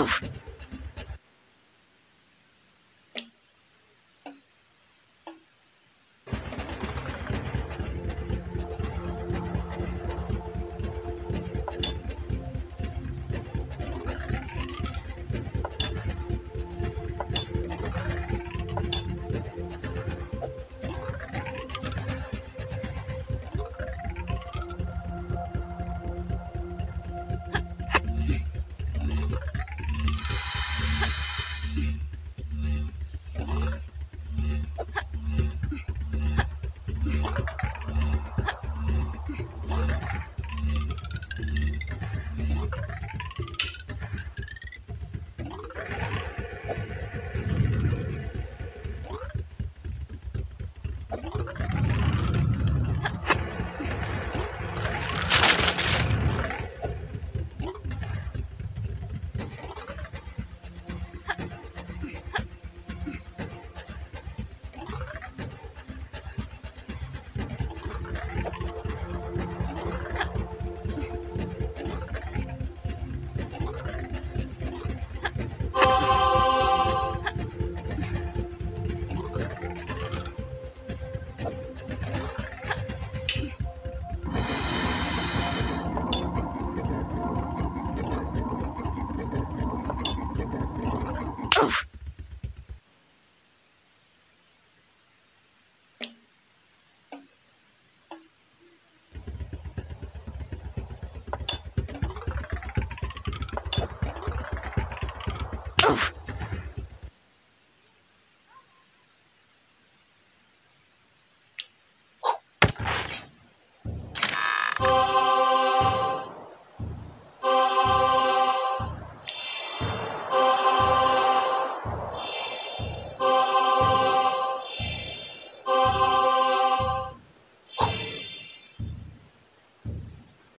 move!